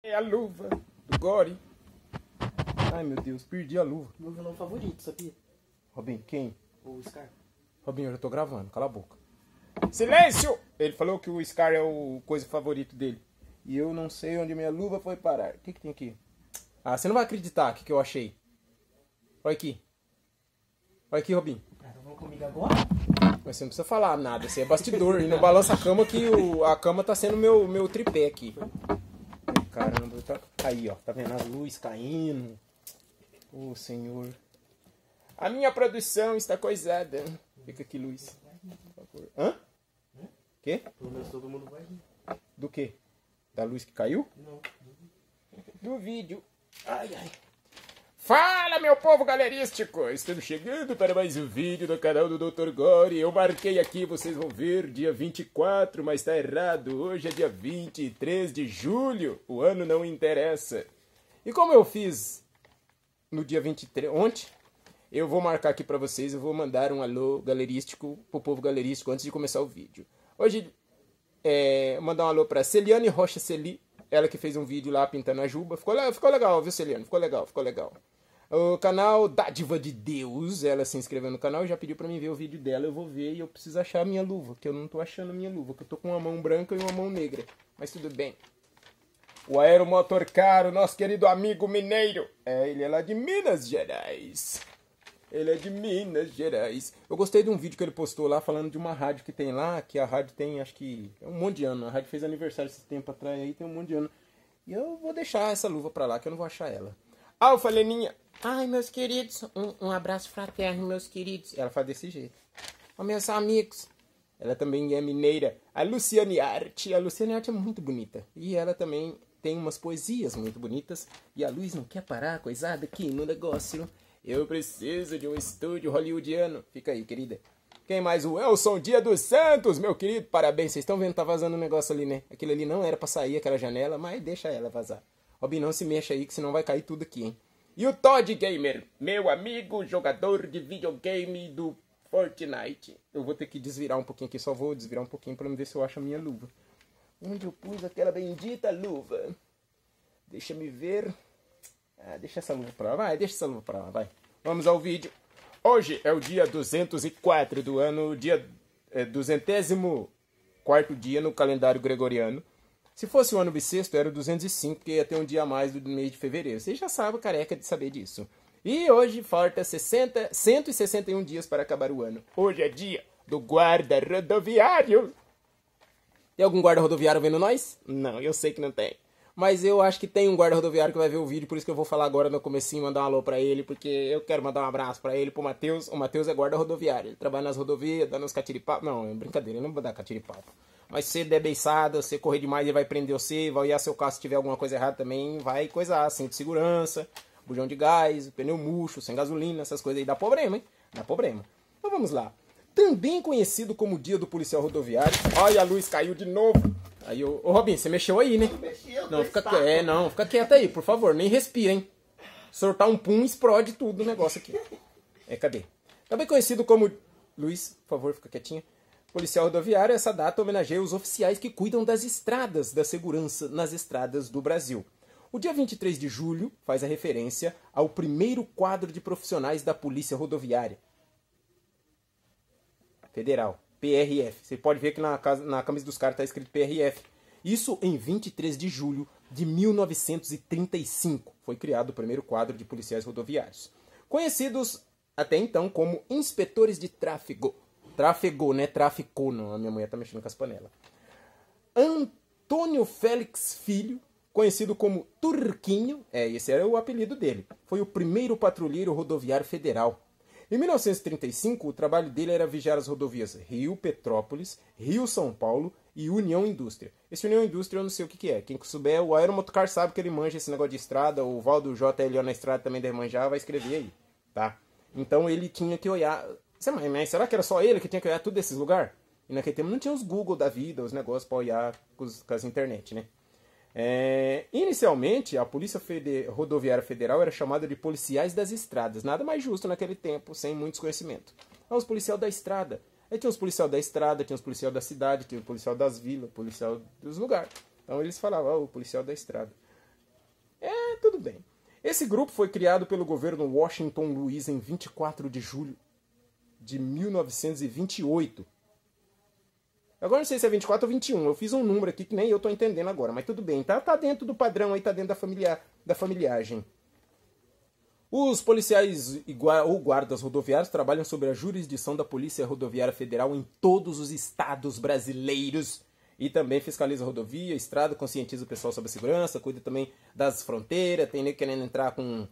É a luva do Gory. Ai meu Deus, perdi a luva. Meu vilão favorito, sabia? Robin, quem? O Scar. Robin, eu já tô gravando, cala a boca. Silêncio! Ele falou que o Scar é o coisa favorito dele. E eu não sei onde minha luva foi parar. O que que tem aqui? Ah, você não vai acreditar o que eu achei. Olha aqui. Olha aqui, Robin. Então vamos comigo agora? Mas você não precisa falar nada, você é bastidor. E não balança a cama que a cama tá sendo meu tripé aqui. Caramba, tá aí, ó. Tá vendo a luz caindo? Ô, senhor. A minha produção está coisada. Fica aqui, Luiz. Por favor. Hã? Quê? Pelo menos todo mundo vai rir. Do quê? Da luz que caiu? Não. Do vídeo. Ai, ai. Fala, meu povo galerístico! Estamos chegando para mais um vídeo do canal do Dr. Gory. Eu marquei aqui, vocês vão ver, dia 24, mas tá errado. Hoje é dia 23 de julho. O ano não interessa. E como eu fiz no dia 23, ontem, eu vou marcar aqui para vocês, eu vou mandar um alô galerístico pro povo galerístico antes de começar o vídeo. Hoje, mandar um alô pra Celiane Rocha Celi, ela que fez um vídeo lá pintando a juba. Ficou legal, viu, Celiane? Ficou legal, ficou legal. O canal Dádiva de Deus, ela se inscreveu no canal e já pediu pra mim ver o vídeo dela. Eu vou ver e eu preciso achar a minha luva, que eu não tô achando a minha luva, que eu tô com uma mão branca e uma mão negra. Mas tudo bem. O Aeromotorcar, o nosso querido amigo mineiro. É, ele é lá de Minas Gerais. Ele é de Minas Gerais. Eu gostei de um vídeo que ele postou lá, falando de uma rádio que tem lá, que a rádio tem, acho que, um monte de ano. A rádio fez aniversário esse tempo atrás, aí tem um monte de ano. E eu vou deixar essa luva pra lá, que eu não vou achar ela. Alfa Leninha. Ai, meus queridos, um abraço fraterno, meus queridos. Ela faz desse jeito. Ó, meus amigos. Ela também é mineira. A Luciane Arte. A Luciane Arte é muito bonita. E ela também tem umas poesias muito bonitas. E a luz não quer parar, coisada, aqui no negócio. Eu preciso de um estúdio hollywoodiano. Fica aí, querida. Quem mais? O Elson Dia dos Santos, meu querido. Parabéns. Vocês estão vendo? Tá vazando um negócio ali, né? Aquilo ali não era pra sair, aquela janela, mas deixa ela vazar. Robin, não se mexa aí, que senão vai cair tudo aqui, hein? E o Todd Gamer, meu amigo, jogador de videogame do Fortnite. Eu vou ter que desvirar um pouquinho aqui. Só vou desvirar um pouquinho pra ver se eu acho a minha luva. Onde eu pus aquela bendita luva? Deixa me ver... Ah, deixa essa luva pra lá, vai, deixa essa luva pra lá, vai. Vamos ao vídeo. Hoje é o dia 204 do ano, dia 204º dia no calendário gregoriano. Se fosse o ano bissexto, era o 205, porque ia ter um dia a mais do mês de fevereiro. Você já sabe, careca de saber disso. E hoje falta 161 dias para acabar o ano. Hoje é dia do guarda rodoviário. Tem algum guarda rodoviário vendo nós? Não, eu sei que não tem. Mas eu acho que tem um guarda rodoviário que vai ver o vídeo, por isso que eu vou falar agora no comecinho, mandar um alô pra ele, porque eu quero mandar um abraço pra ele, pro Matheus. O Matheus é guarda rodoviário, ele trabalha nas rodovias, dando uns catiripapos. Não, é brincadeira, eu não vou dar catiripapo. Mas se você der beiçada, se você correr demais, ele vai prender você, vai olhar seu carro se tiver alguma coisa errada também, vai coisar, cinto de segurança, bujão de gás, pneu murcho, sem gasolina, essas coisas aí, dá problema, hein? Dá problema. Então vamos lá. Também conhecido como Dia do Policial Rodoviário. Olha, a luz caiu de novo. Aí eu... Ô, Robin, você mexeu aí, né? Não, fica quieto. É, não, fica quieto aí, por favor. Nem respira, hein? Sortar um pum, explode tudo o negócio aqui. É, cadê? Também conhecido como... Luiz, por favor, fica quietinha. Policial Rodoviário, essa data homenageia os oficiais que cuidam das estradas, da segurança nas estradas do Brasil. O dia 23 de julho faz a referência ao primeiro quadro de profissionais da Polícia Rodoviária Federal. PRF. Você pode ver que na camisa dos caras está escrito PRF. Isso em 23 de julho de 1935. Foi criado o primeiro quadro de policiais rodoviários. Conhecidos até então como inspetores de tráfego. Tráfego, né? Traficou, não. A minha mulher tá mexendo com as panelas. Antônio Félix Filho, conhecido como Turquinho. É, esse era o apelido dele. Foi o primeiro patrulheiro rodoviário federal. Em 1935, o trabalho dele era vigiar as rodovias Rio, Petrópolis, Rio, São Paulo e União Indústria. Esse União Indústria eu não sei o que é. Quem souber, o Aeromotorcar sabe que ele manja esse negócio de estrada. O Valdo JL na estrada também deve manjar, vai escrever aí, tá? Então ele tinha que olhar... Mas será que era só ele que tinha que olhar tudo esses lugares? E naquele tempo não tinha os Google da vida, os negócios para olhar com as internet, né? Inicialmente, a Polícia Rodoviária Federal era chamada de policiais das estradas. Nada mais justo naquele tempo, sem muitos conhecimentos. Ah, os policiais da estrada. Aí tinha os policiais da estrada, tinha os policiais da cidade, tinha o policial das vilas, policial dos lugares. Então eles falavam, ó, o policial da estrada. tudo bem. Esse grupo foi criado pelo governo Washington Luiz em 24 de julho de 1928. Agora não sei se é 24 ou 21. Eu fiz um número aqui que nem eu tô entendendo agora, mas tudo bem. Tá dentro do padrão aí, tá dentro da familiagem. Os policiais ou guardas rodoviários trabalham sob a jurisdição da Polícia Rodoviária Federal em todos os estados brasileiros. E também fiscaliza a rodovia, a estrada, conscientiza o pessoal sobre a segurança, cuida também das fronteiras. Tem nego querendo entrar com,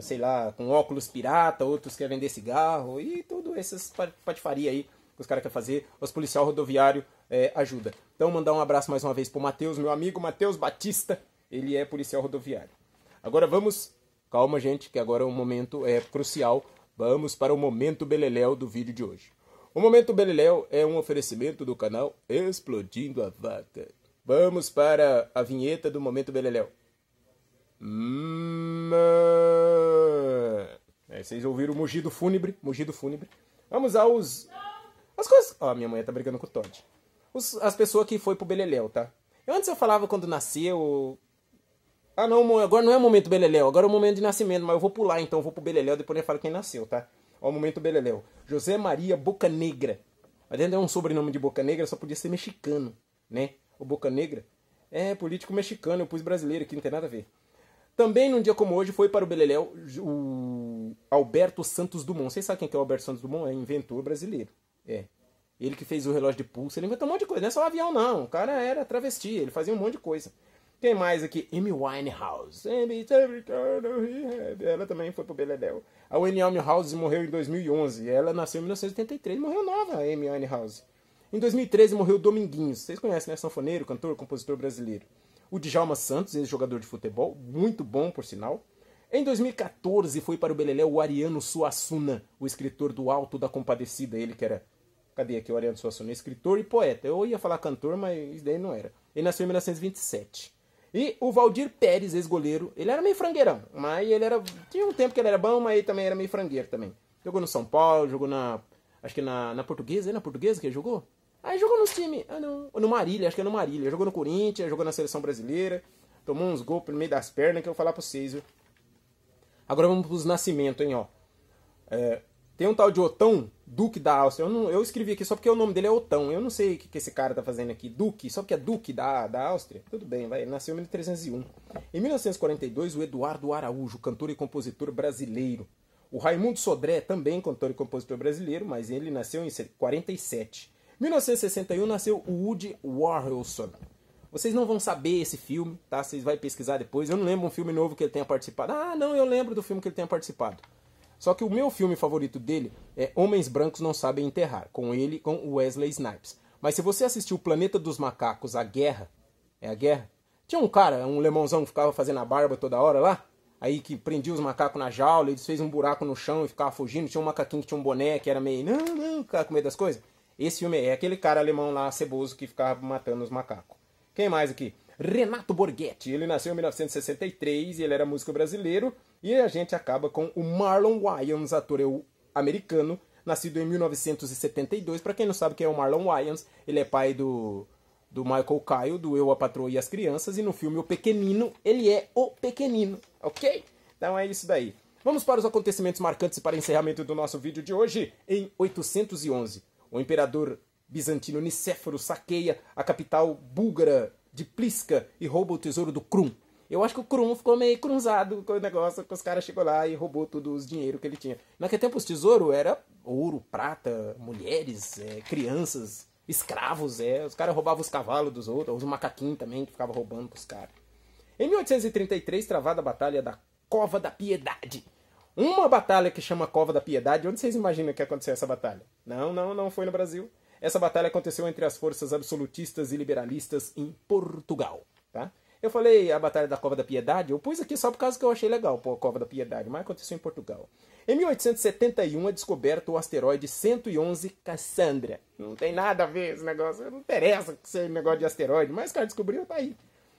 sei lá, com óculos pirata, outros querem vender cigarro e tudo essas patifaria aí que os caras querem fazer. Os policiais rodoviários ajuda. Então mandar um abraço mais uma vez pro Matheus, meu amigo Matheus Batista. Ele é policial rodoviário. Agora vamos... Calma, gente, que agora o momento é crucial. Vamos para o Momento Beleléu do vídeo de hoje. O Momento Beleléu é um oferecimento do canal Explodindo a Vaca. Vamos para a vinheta do Momento Beleléu. É, vocês ouviram o mugido fúnebre? Mugido fúnebre. Vamos aos... As coisas... Ó, minha mãe tá brigando com o Todd. As pessoas que foi pro Beleléu, tá? Antes eu falava quando nasceu... Ah, não, agora não é o Momento Beleléu, agora é o momento de nascimento, mas eu vou pular, então eu vou pro Beleléu, depois eu falo quem nasceu, tá? Ó, o Momento Beleléu. José Maria Boca Negra. Aliás, é um sobrenome de Boca Negra, só podia ser mexicano, né? O Boca Negra é político mexicano, eu pus brasileiro aqui, não tem nada a ver. Também, num dia como hoje, foi para o Beleléu o Alberto Santos Dumont. Vocês sabem quem é o Alberto Santos Dumont? É inventor brasileiro, é. Ele que fez o relógio de pulso, ele inventou um monte de coisa, não é só avião, não. O cara era travesti, ele fazia um monte de coisa. Quem mais aqui? Amy Winehouse. Ela também foi pro Beleléu. A Amy Winehouse morreu em 2011. Ela nasceu em 1983. Morreu nova, a Amy Winehouse. Em 2013 morreu Dominguinhos. Vocês conhecem, né? Sanfoneiro, cantor, compositor brasileiro. O Djalma Santos, ex-jogador de futebol. Muito bom, por sinal. Em 2014 foi para o Beleléu o Ariano Suassuna, o escritor do Alto da Compadecida. Ele que era... Cadê aqui o Ariano Suassuna? Escritor e poeta. Eu ia falar cantor, mas isso daí não era. Ele nasceu em 1927. E o Valdir Pérez, ex-goleiro, ele era meio frangueirão, mas ele era... Tinha um tempo que ele era bom, mas ele também era meio frangueiro também. Jogou no São Paulo, jogou na... Acho que na Portuguesa, é na Portuguesa que ele jogou? Aí jogou nos times... Ah, não. No Marília, acho que é no Marília. Jogou no Corinthians, jogou na Seleção Brasileira. Tomou uns gols pelo meio das pernas, que eu vou falar pra vocês, viu? Agora vamos pros nascimentos, hein, ó. Tem um tal de Otão, Duque da Áustria. Eu escrevi aqui só porque o nome dele é Otão. Eu não sei o que esse cara tá fazendo aqui. Duque, só porque é Duque da Áustria. Tudo bem, vai. Ele nasceu em 1301. Em 1942, o Eduardo Araújo, cantor e compositor brasileiro. O Raimundo Sodré, também cantor e compositor brasileiro, mas ele nasceu em 47. Em 1961, nasceu o Woody Warholson. Vocês não vão saber esse filme, tá? Vocês vão pesquisar depois. Eu não lembro um filme novo que ele tenha participado. Ah, não, eu lembro do filme que ele tenha participado. Só que o meu filme favorito dele é Homens Brancos Não Sabem Enterrar, com Wesley Snipes. Mas se você assistiu O Planeta dos Macacos, A Guerra, tinha um cara, um lemãozão que ficava fazendo a barba toda hora lá, aí que prendia os macacos na jaula, eles fez um buraco no chão e ficava fugindo, tinha um macaquinho que tinha um boné, que era meio, ficava com medo das coisas. Esse filme é aquele cara alemão lá, ceboso, que ficava matando os macacos. Quem mais aqui? Renato Borghetti, ele nasceu em 1963 e ele era músico brasileiro. E a gente acaba com o Marlon Wayans, ator americano, nascido em 1972. Pra quem não sabe quem é o Marlon Wayans, ele é pai do Michael Kyle, do Eu, a Patroa e as Crianças. E no filme O Pequenino, ele é o Pequenino, ok? Então é isso daí. Vamos para os acontecimentos marcantes para encerramento do nosso vídeo de hoje. Em 811, o imperador bizantino Niceforo saqueia a capital búlgara de Pliska e rouba o tesouro do Krum. Eu acho que o Krum ficou meio cruzado com o negócio, que os caras chegou lá e roubou tudo os dinheiro que ele tinha. Naquele tempo os tesouros era ouro, prata, mulheres, crianças, escravos. Os caras roubavam os cavalos dos outros, os macaquinhos também que ficavam roubando com os caras. Em 1833, travada a batalha da Cova da Piedade. Uma batalha que chama Cova da Piedade. Onde vocês imaginam que aconteceu essa batalha? Não foi no Brasil. Essa batalha aconteceu entre as forças absolutistas e liberalistas em Portugal, tá? Eu falei a Batalha da Cova da Piedade, eu pus aqui só por causa que eu achei legal, pô, a Cova da Piedade, mas aconteceu em Portugal. Em 1871 é descoberto o asteroide 111 Cassandra. Não tem nada a ver esse negócio, não interessa esse negócio de asteroide, mas o cara descobriu, tá aí.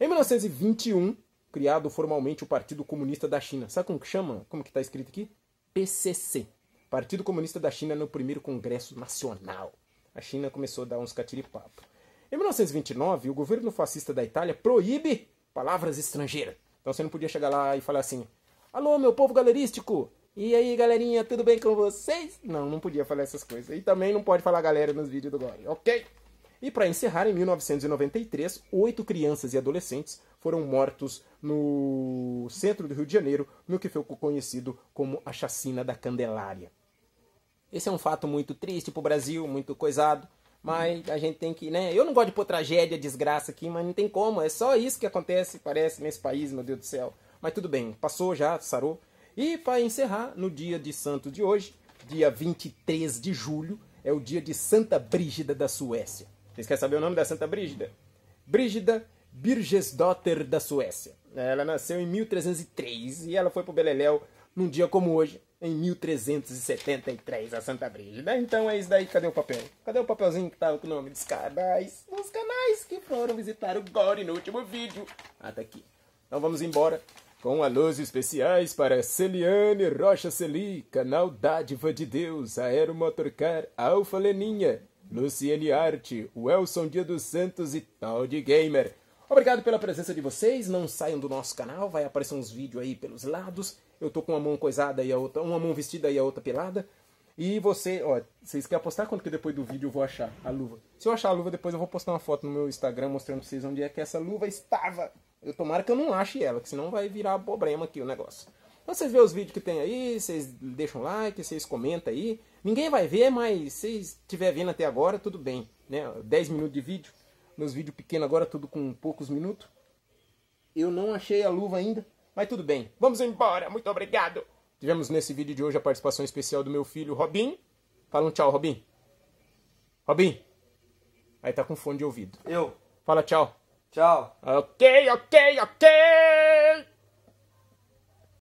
Em 1921, criado formalmente o Partido Comunista da China. Sabe como que chama? Como que tá escrito aqui? PCC. Partido Comunista da China no primeiro Congresso Nacional. A China começou a dar uns catiripapo. Em 1929, o governo fascista da Itália proíbe palavras estrangeiras. Então você não podia chegar lá e falar assim: alô, meu povo galerístico! E aí, galerinha, tudo bem com vocês? Não, não podia falar essas coisas. E também não pode falar galera nos vídeos do Gory, ok? E para encerrar, em 1993, 8 crianças e adolescentes foram mortos no centro do Rio de Janeiro, no que ficou conhecido como a Chacina da Candelária. Esse é um fato muito triste pro Brasil, muito coisado, mas a gente tem que, né? Eu não gosto de pôr tragédia, desgraça aqui, mas não tem como. É só isso que acontece, parece, nesse país, meu Deus do céu. Mas tudo bem, passou já, sarou. E para encerrar, no dia de Santos de hoje, dia 23 de julho, é o dia de Santa Brígida da Suécia. Vocês querem saber o nome da Santa Brígida? Brígida Birgesdotter da Suécia. Ela nasceu em 1303 e ela foi pro beleléu num dia como hoje, em 1373, a Santa Brígida. Então é isso daí. Cadê o papel? Cadê o papelzinho que tava com o nome dos canais? Os canais que foram visitar o Gory no último vídeo. Ah, tá aqui. Então vamos embora com alôs especiais para Celiane Rocha Celi, canal Dádiva de Deus, Aeromotorcar, Alfa Leninha, Luciane Arte, Elson Dia dos Santos e Todd Gamer. Obrigado pela presença de vocês. Não saiam do nosso canal. Vai aparecer uns vídeos aí pelos lados. Eu tô com uma mão coisada e a outra, uma mão vestida e a outra pelada. E você, ó, vocês querem apostar quanto que depois do vídeo eu vou achar a luva? Se eu achar a luva, depois eu vou postar uma foto no meu Instagram mostrando pra vocês onde é que essa luva estava. Eu tomara que eu não ache ela, que senão vai virar problema aqui o negócio. Então vocês veem os vídeos que tem aí, vocês deixam like, vocês comentam aí. Ninguém vai ver, mas se estiver vendo até agora, tudo bem, né? 10 minutos de vídeo, meus vídeos pequenos agora, tudo com poucos minutos. Eu não achei a luva ainda. Mas tudo bem, vamos embora, muito obrigado! Tivemos nesse vídeo de hoje a participação especial do meu filho, Robin. Fala um tchau, Robin. Robin. Aí tá com fone de ouvido. Eu. Fala tchau. Tchau. Ok, ok, ok!